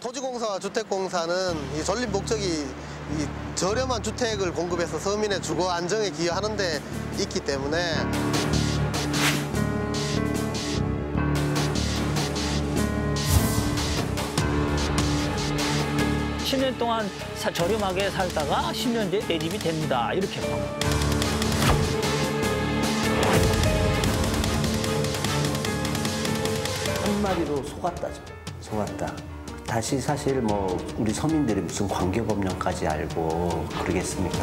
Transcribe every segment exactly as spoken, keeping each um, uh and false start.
토지공사와 주택공사는 이 건립 목적이 이 저렴한 주택을 공급해서 서민의 주거 안정에 기여하는 데 있기 때문에 십 년 동안 사, 저렴하게 살다가 십 년 뒤에 내 집이 됩니다. 이렇게 봐. 한마디로 속았다죠. 속았다. 다시 사실 뭐 우리 서민들이 무슨 관계법령까지 알고 그러겠습니까?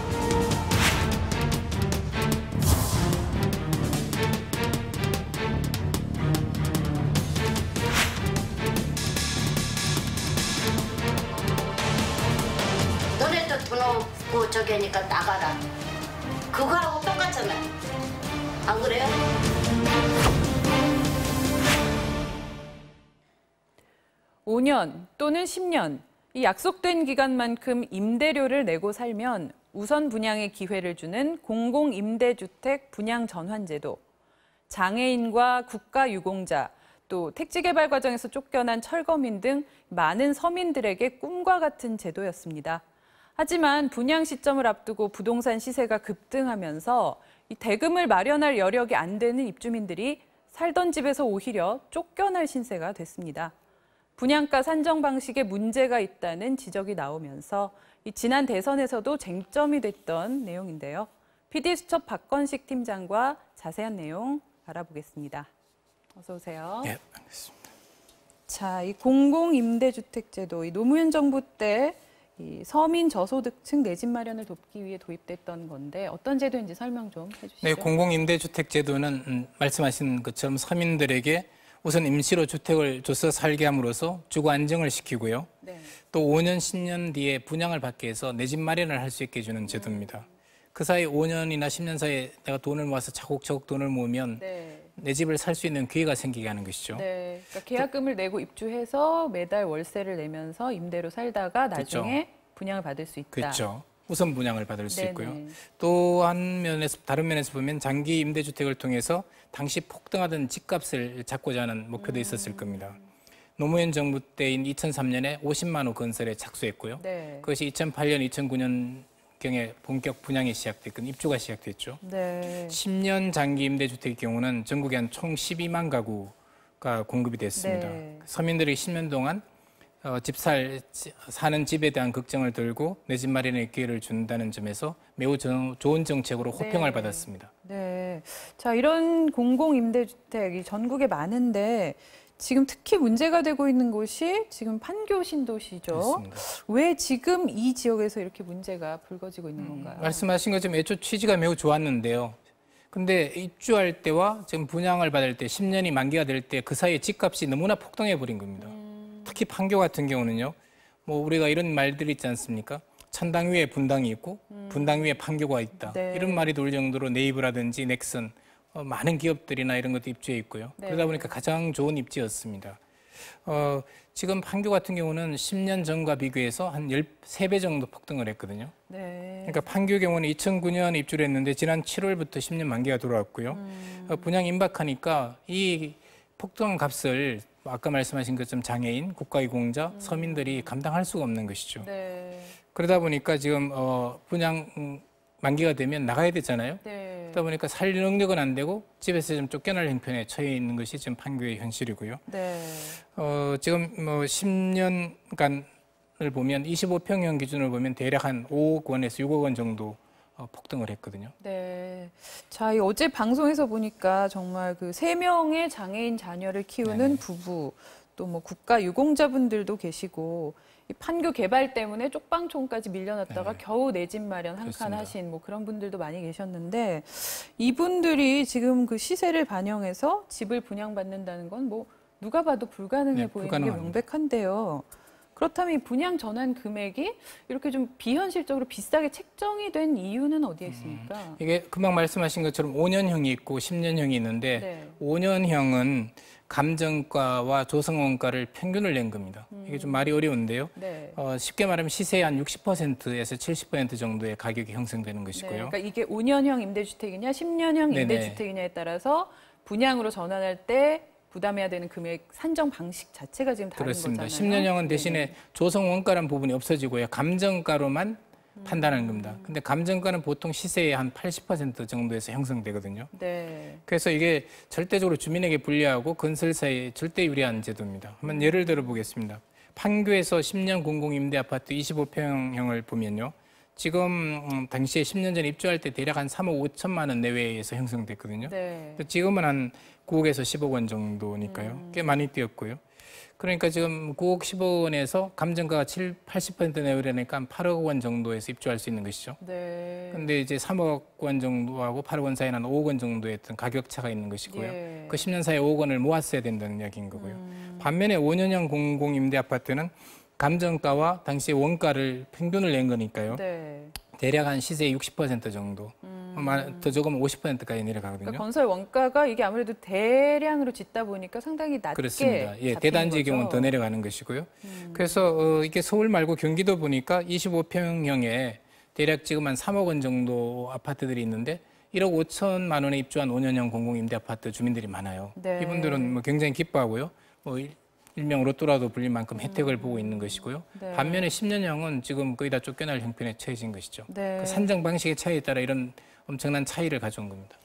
너네도 돈 없고 저기 하니까 나가라. 그거하고 똑같잖아요. 안 그래요? 오 년 또는 십 년, 이 약속된 기간만큼 임대료를 내고 살면 우선 분양의 기회를 주는 공공임대주택 분양 전환제도, 장애인과 국가유공자, 또 택지개발 과정에서 쫓겨난 철거민 등 많은 서민들에게 꿈과 같은 제도였습니다. 하지만 분양 시점을 앞두고 부동산 시세가 급등하면서 이 대금을 마련할 여력이 안 되는 입주민들이 살던 집에서 오히려 쫓겨날 신세가 됐습니다. 분양가 산정 방식에 문제가 있다는 지적이 나오면서 이 지난 대선에서도 쟁점이 됐던 내용인데요. 피디수첩 박건식 팀장과 자세한 내용 알아보겠습니다. 어서 오세요. 네, 반갑습니다. 자, 이 공공임대주택제도, 이 노무현 정부 때 이 서민 저소득층 내 집 마련을 돕기 위해 도입됐던 건데 어떤 제도인지 설명 좀 해주시죠. 네, 공공임대주택제도는 음, 말씀하신 것처럼 서민들에게 우선 임시로 주택을 줘서 살게 함으로써 주거 안정을 시키고요. 네. 또 오 년, 십 년 뒤에 분양을 받게 해서 내 집 마련을 할 수 있게 해주는 제도입니다. 음. 그 사이 오 년이나 십 년 사이에 내가 돈을 모아서 차곡차곡 돈을 모으면 네. 내 집을 살 수 있는 기회가 생기게 하는 것이죠. 네. 그러니까 계약금을 또, 내고 입주해서 매달 월세를 내면서 임대로 살다가 나중에 그렇죠. 분양을 받을 수 있다. 그렇죠. 우선 분양을 받을 수 네네. 있고요. 또 한 면에서 다른 면에서 보면 장기 임대주택을 통해서 당시 폭등하던 집값을 잡고자 하는 목표도 음. 있었을 겁니다. 노무현 정부 때인 이천삼 년에 오십만 호 건설에 착수했고요. 네. 그것이 이천팔 년, 이천구 년경에 본격 분양이 시작됐고 입주가 시작됐죠. 네. 십 년 장기 임대주택의 경우는 전국에 한 총 십이만 가구가 공급이 됐습니다. 네. 서민들이 십 년 동안 어, 집 살, 사는 집에 대한 걱정을 덜고 내 집 마련의 기회를 준다는 점에서 매우 정, 좋은 정책으로 호평을 네. 받았습니다. 네, 자 이런 공공임대주택이 전국에 많은데 지금 특히 문제가 되고 있는 곳이 지금 판교 신도시죠. 그렇습니다. 왜 지금 이 지역에서 이렇게 문제가 불거지고 있는 건가요? 음, 말씀하신 것처럼 애초 취지가 매우 좋았는데요. 근데 입주할 때와 지금 분양을 받을 때 십 년이 만기가 될 때 그 사이에 집값이 너무나 폭등해버린 겁니다. 음. 특히 판교 같은 경우는요. 뭐 우리가 이런 말들이 있지 않습니까? 천당 위에 분당이 있고 음. 분당 위에 판교가 있다. 네. 이런 말이 돌 정도로 네이버라든지 넥슨, 어, 많은 기업들이나 이런 것도 입주해 있고요. 네. 그러다 보니까 가장 좋은 입지였습니다. 어, 지금 판교 같은 경우는 십 년 전과 비교해서 한 십삼 배 정도 폭등을 했거든요. 네. 그러니까 판교 경우는 이천구 년 입주를 했는데 지난 칠월부터 십 년 만기가 돌아왔고요. 음. 어, 분양 임박하니까 이 폭등한 값을 아까 말씀하신 것처럼 장애인, 국가유공자, 음. 서민들이 감당할 수가 없는 것이죠. 네. 그러다 보니까 지금 어, 분양 만기가 되면 나가야 되잖아요. 네. 그러다 보니까 살 능력은 안 되고 집에서 좀 쫓겨날 형편에 처해 있는 것이 지금 판교의 현실이고요. 네. 어, 지금 뭐 십 년간을 보면 이십오 평형 기준으로 보면 대략 한 오억 원에서 육억 원 정도 어, 폭등을 했거든요. 네. 자, 이 어제 방송에서 보니까 정말 그 세 명의 장애인 자녀를 키우는 네네. 부부, 또 뭐 국가 유공자분들도 계시고 이 판교 개발 때문에 쪽방촌까지 밀려났다가 네네. 겨우 내 집 마련 한 칸 하신 뭐 그런 분들도 많이 계셨는데 이분들이 지금 그 시세를 반영해서 집을 분양받는다는 건 뭐 누가 봐도 불가능해 네, 보이는 불가능합니다. 게 명백한데요. 그렇다면 이 분양 전환 금액이 이렇게 좀 비현실적으로 비싸게 책정이 된 이유는 어디에 있습니까? 음, 이게 금방 말씀하신 것처럼 오 년형이 있고 십 년형이 있는데 네. 오 년형은 감정가와 조성원가를 평균을 낸 겁니다. 음. 이게 좀 말이 어려운데요. 네. 어, 쉽게 말하면 시세의 한 육십 퍼센트에서 칠십 퍼센트 정도의 가격이 형성되는 것이고요. 네, 그러니까 이게 오 년형 임대주택이냐 십 년형 임대주택이냐에 따라서 분양으로 전환할 때 부담해야 되는 금액 산정 방식 자체가 지금 다른 그렇습니다. 거잖아요. 십 년형은 대신에 조성 원가라는 부분이 없어지고요. 감정가로만 음. 판단하는 겁니다. 근데 감정가는 보통 시세의 한 팔십 퍼센트 정도에서 형성되거든요. 네. 그래서 이게 절대적으로 주민에게 불리하고 건설사에 절대 유리한 제도입니다. 한번 예를 들어보겠습니다. 판교에서 십 년 공공임대 아파트 이십오 평형을 보면요. 지금 당시에 십 년 전에 입주할 때 대략 한 삼억 오천만 원 내외에서 형성됐거든요. 네. 지금은 한 구억에서 십억 원 정도니까요. 음. 꽤 많이 뛰었고요. 그러니까 지금 구억 십억 원에서 감정가가 칠, 팔십 퍼센트 내외라니까 한 팔억 원 정도에서 입주할 수 있는 것이죠. 네. 근데 이제 삼억 원 정도하고 팔억 원 사이에 한 오억 원 정도의 어떤 가격차가 있는 것이고요. 예. 그 십 년 사이에 오억 원을 모았어야 된다는 이야기인 거고요. 음. 반면에 오 년형 공공임대 아파트는 감정가와 당시의 원가를 평균을 낸 거니까요. 네. 대략 한 시세의 육십 퍼센트 정도, 음. 더 조금 오십 퍼센트까지 내려가거든요. 그러니까 건설 원가가 이게 아무래도 대량으로 짓다 보니까 상당히 낮게 그렇습니다. 예, 대단지의 거죠. 경우는 더 내려가는 것이고요. 음. 그래서 어, 이게 서울 말고 경기도 보니까 이십오 평형에 대략 지금 한 삼억 원 정도 아파트들이 있는데 일억 오천만 원에 입주한 오 년형 공공임대 아파트 주민들이 많아요. 네. 이분들은 뭐 굉장히 기뻐하고요. 뭐 일명 로또라도 불릴 만큼 혜택을 음. 보고 있는 것이고요. 네. 반면에 십 년형은 지금 거의 다 쫓겨날 형편에 처해진 것이죠. 네. 그 산정 방식의 차이에 따라 이런 엄청난 차이를 가져온 겁니다.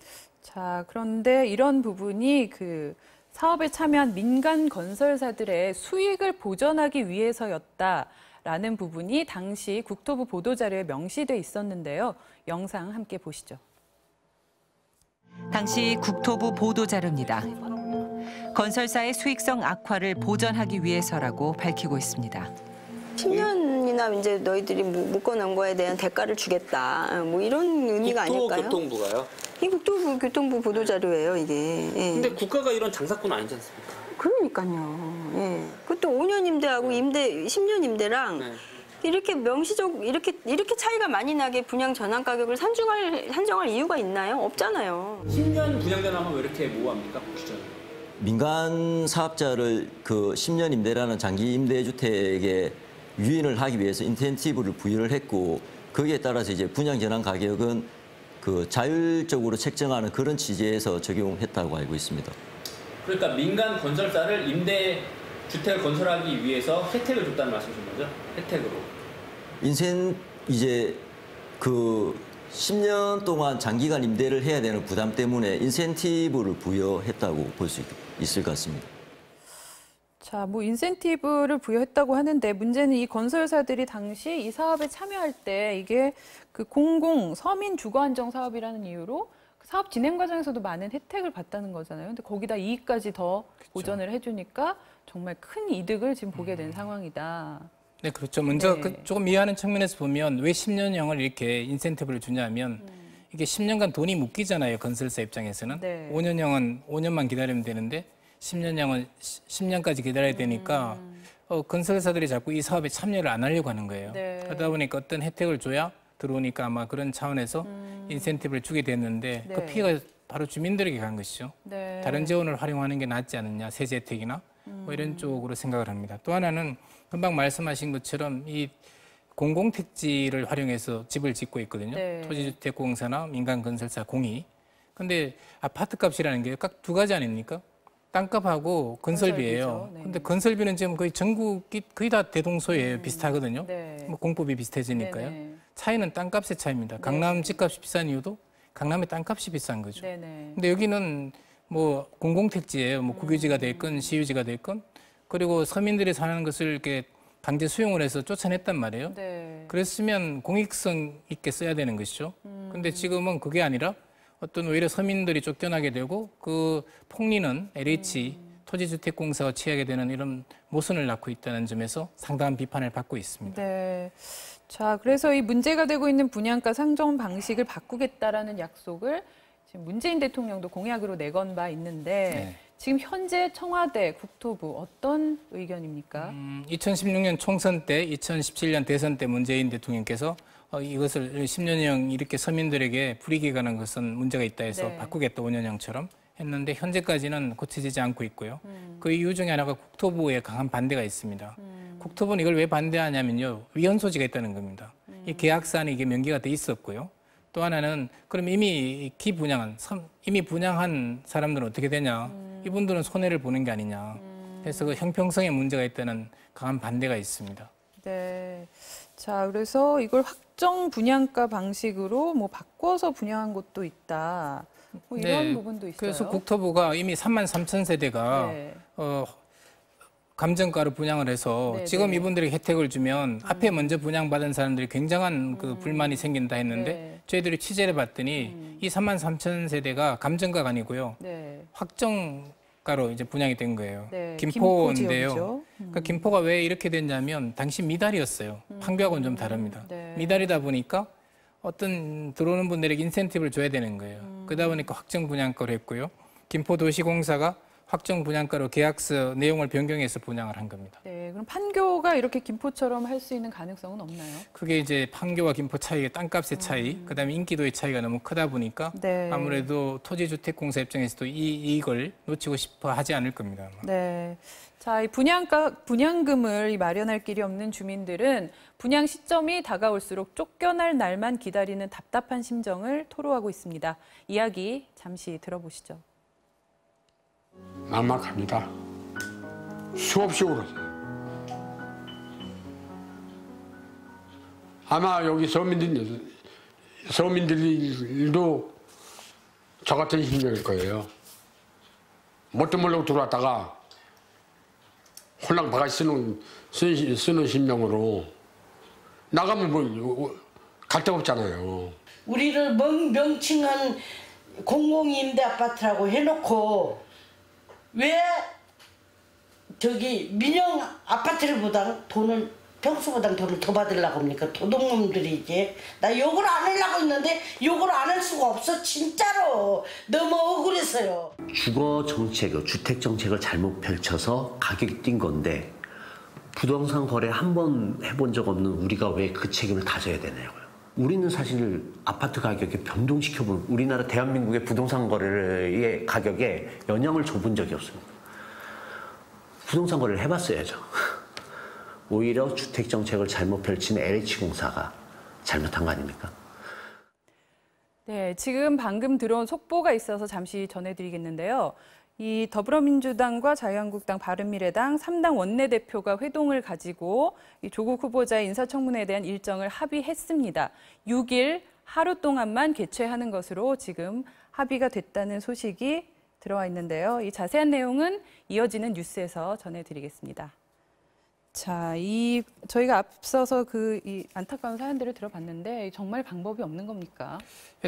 자, 그런데 이런 부분이 그 사업에 참여한 민간 건설사들의 수익을 보전하기 위해서였다라는 부분이 당시 국토부 보도자료에 명시돼 있었는데요. 영상 함께 보시죠. 당시 국토부 보도자료입니다. 건설사의 수익성 악화를 보전하기 위해서라고 밝히고 있습니다. 십 년이나 이제 너희들이 묶어놓은 거에 대한 대가를 주겠다. 뭐 이런 의미가 아닐까요? 국토교통부가요? 이 국토교통부 보도자료예요, 이게. 예. 근데 국가가 이런 장사꾼 아니지 않습니까? 그러니까요. 예. 그것도 오 년 임대하고 네. 임대, 십 년 임대랑 네. 이렇게 명시적, 이렇게, 이렇게 차이가 많이 나게 분양 전환 가격을 산정할, 산정할 이유가 있나요? 없잖아요. 십 년 분양 전환하면 왜 이렇게 모호합니까? 기존에. 민간 사업자를 그 십 년 임대라는 장기 임대 주택에 유인을 하기 위해서 인센티브를 부여를 했고 거기에 따라서 이제 분양 전환 가격은 그 자율적으로 책정하는 그런 취지에서 적용했다고 알고 있습니다. 그러니까 민간 건설사를 임대 주택 건설하기 위해서 혜택을 줬다는 말씀이신 거죠? 혜택으로. 인센 이제 그 십 년 동안 장기간 임대를 해야 되는 부담 때문에 인센티브를 부여했다고 볼 수 있겠습니다. 있을 것 같습니다. 자, 뭐 인센티브를 부여했다고 하는데 문제는 이 건설사들이 당시 이 사업에 참여할 때 이게 그 공공 서민 주거 안정 사업이라는 이유로 사업 진행 과정에서도 많은 혜택을 봤다는 거잖아요. 근데 거기다 이익까지 더 그렇죠. 보전을 해주니까 정말 큰 이득을 지금 보게 된 음. 상황이다. 네, 그렇죠. 먼저 네. 그 조금 이해하는 측면에서 보면 왜 십 년형을 이렇게 인센티브를 주냐면. 음. 이게 십 년간 돈이 묶이잖아요. 건설사 입장에서는. 네. 오 년형은 오 년만 기다리면 되는데 십 년형은 십 년까지 기다려야 되니까 음. 어, 건설사들이 자꾸 이 사업에 참여를 안 하려고 하는 거예요. 네. 그러다 보니까 어떤 혜택을 줘야 들어오니까 아마 그런 차원에서 음. 인센티브를 주게 됐는데 네. 그 피해가 바로 주민들에게 간 것이죠. 네. 다른 재원을 활용하는 게 낫지 않느냐. 세제 혜택이나 음. 뭐 이런 쪽으로 생각을 합니다. 또 하나는 금방 말씀하신 것처럼 이 공공택지를 활용해서 집을 짓고 있거든요. 네. 토지주택공사나 민간건설사 공이. 근데 아파트값이라는 게 각 두 가지 아닙니까? 땅값하고 건설비예요. 네. 근데 건설비는 지금 거의 전국이 거의 다 대동소에 음. 비슷하거든요. 네. 뭐 공법이 비슷해지니까요. 네네. 차이는 땅값의 차이입니다. 강남 집값이 비싼 이유도 강남의 땅값이 비싼 거죠. 네네. 근데 여기는 뭐 공공택지예요. 뭐 국유지가 됐건 시유지가 됐건 그리고 서민들이 사는 것을 이렇게 강제 수용을 해서 쫓아냈단 말이에요. 네. 그랬으면 공익성 있게 써야 되는 것이죠. 음. 근데 지금은 그게 아니라 어떤 오히려 서민들이 쫓겨나게 되고 그 폭리는 엘에이치, 음. 토지주택공사가 취하게 되는 이런 모순을 낳고 있다는 점에서 상당한 비판을 받고 있습니다. 네. 자, 그래서 이 문제가 되고 있는 분양가 상정 방식을 바꾸겠다라는 약속을 지금 문재인 대통령도 공약으로 내건 바 있는데 네. 지금 현재 청와대, 국토부 어떤 의견입니까? 음, 이천십육 년 총선 때, 이천십칠 년 대선 때 문재인 대통령께서 이것을 십 년형 이렇게 서민들에게 불이익이 가는 것은 문제가 있다 해서 네. 바꾸겠다, 오 년형처럼 했는데 현재까지는 고쳐지지 않고 있고요. 음. 그 이유 중에 하나가 국토부의 강한 반대가 있습니다. 음. 국토부는 이걸 왜 반대하냐면요. 위헌 소지가 있다는 겁니다. 음. 이 계약사안에 이게 명기가 돼 있었고요. 또 하나는 그럼 이미 기분양한, 이미 분양한 사람들은 어떻게 되냐. 음. 이분들은 손해를 보는 게 아니냐. 그래서 그 형평성에 문제가 있다는 강한 반대가 있습니다. 네. 자, 그래서 이걸 확정 분양가 방식으로 뭐 바꿔서 분양한 곳도 있다. 뭐 이런 네, 부분도 있어요. 그래서 국토부가 이미 삼만 삼천 세대가 네. 어, 감정가로 분양을 해서 네, 지금 네. 이분들이 혜택을 주면 음. 앞에 먼저 분양받은 사람들이 굉장한 그 불만이 생긴다 했는데 네. 저희들이 취재를 봤더니 음. 이 삼만 삼천 세대가 감정가가 아니고요. 네. 확정가로 이제 분양이 된 거예요. 네. 김포인데요. 김포 음. 그러니까 김포가 왜 이렇게 됐냐면 당시 미달이었어요. 음. 판교하고는 좀 다릅니다. 네. 미달이다 보니까 어떤 들어오는 분들에게 인센티브를 줘야 되는 거예요. 음. 그러다 보니까 확정 분양가로 했고요. 김포도시공사가 확정 분양가로 계약서 내용을 변경해서 분양을 한 겁니다. 네, 그럼 판교가 이렇게 김포처럼 할 수 있는 가능성은 없나요? 그게 이제 판교와 김포 차이의 땅값의 차이, 음. 그다음에 인기도의 차이가 너무 크다 보니까 네. 아무래도 토지주택공사 입장에서도 이 이익을 놓치고 싶어 하지 않을 겁니다. 아마. 네, 자, 이 분양가 분양금을 마련할 길이 없는 주민들은 분양 시점이 다가올수록 쫓겨날 날만 기다리는 답답한 심정을 토로하고 있습니다. 이야기 잠시 들어보시죠. 막막합니다. 수없이 오르세요. 아마 여기 서민들, 서민들도 저 같은 심정일 거예요. 뭣도 모르고 들어왔다가 홀랑 바가지 쓰는, 쓰, 쓰는 심정으로 나가면 뭐, 갈 데가 없잖아요. 우리를 명, 명칭한 공공임대 아파트라고 해놓고 왜 저기 민영 아파트보다 돈을 평수보다 돈을 더 받으려고 합니까? 도둑놈들이지. 나 욕을 안 하려고 했는데 욕을 안 할 수가 없어. 진짜로 너무 억울했어요. 주거 정책을 주택 정책을 잘못 펼쳐서 가격이 뛴 건데 부동산 거래 한 번 해본 적 없는 우리가 왜 그 책임을 다져야 되냐고요. 우리는 사실 아파트 가격에 변동시켜본 우리나라 대한민국의 부동산 거래의 가격에 영향을 줘본 적이 없습니다. 부동산 거래를 해봤어야죠. 오히려 주택 정책을 잘못 펼친 엘에이치 공사가 잘못한 거 아닙니까? 네, 지금 방금 들어온 속보가 있어서 잠시 전해드리겠는데요. 이 더불어민주당과 자유한국당, 바른미래당 삼 당 원내대표가 회동을 가지고 이 조국 후보자의 인사청문회에 대한 일정을 합의했습니다. 육 일 하루 동안만 개최하는 것으로 지금 합의가 됐다는 소식이 들어와 있는데요. 이 자세한 내용은 이어지는 뉴스에서 전해드리겠습니다. 자, 이 저희가 앞서서 그 이 안타까운 사연들을 들어봤는데 정말 방법이 없는 겁니까?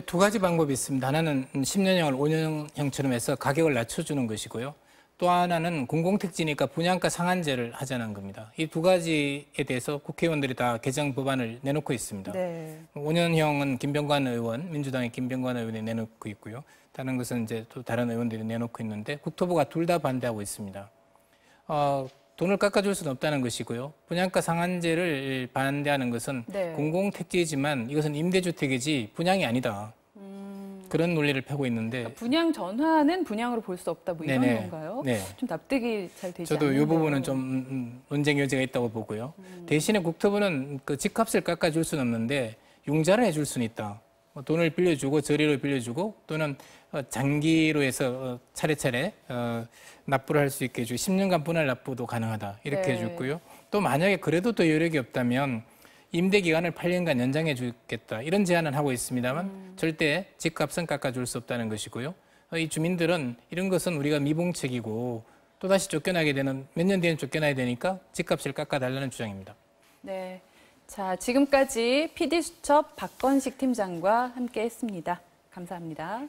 두 가지 방법이 있습니다. 하나는 십 년형을 오 년형처럼 해서 가격을 낮춰주는 것이고요. 또 하나는 공공택지니까 분양가 상한제를 하자는 겁니다. 이 두 가지에 대해서 국회의원들이 다 개정 법안을 내놓고 있습니다. 네. 오 년형은 김병관 의원, 민주당의 김병관 의원이 내놓고 있고요. 다른 것은 이제 또 다른 의원들이 내놓고 있는데 국토부가 둘 다 반대하고 있습니다. 어, 돈을 깎아줄 수는 없다는 것이고요. 분양가 상한제를 반대하는 것은 네. 공공택지이지만 이것은 임대주택이지 분양이 아니다. 음... 그런 논리를 펴고 있는데. 그러니까 분양 전환은 분양으로 볼 수 없다 뭐 이런 네네. 건가요? 네. 좀 납득이 잘 되지 않나요? 저도 이 부분은 좀 논쟁 여지가 있다고 보고요. 음... 대신에 국토부는 그 집값을 깎아줄 수는 없는데 융자를 해줄 수는 있다. 돈을 빌려주고 저리로 빌려주고 또는 장기로 해서 차례차례 납부를 할 수 있게 해주고 십 년간 분할 납부도 가능하다 이렇게 네. 해줬고요. 또 만약에 그래도 또 여력이 없다면 임대기간을 팔 년간 연장해 주겠다 이런 제안은 하고 있습니다만 음. 절대 집값은 깎아줄 수 없다는 것이고요. 이 주민들은 이런 것은 우리가 미봉책이고 또다시 쫓겨나게 되는 몇 년 뒤에는 쫓겨나야 되니까 집값을 깎아달라는 주장입니다. 네. 자, 지금까지 피디수첩 박건식 팀장과 함께했습니다. 감사합니다.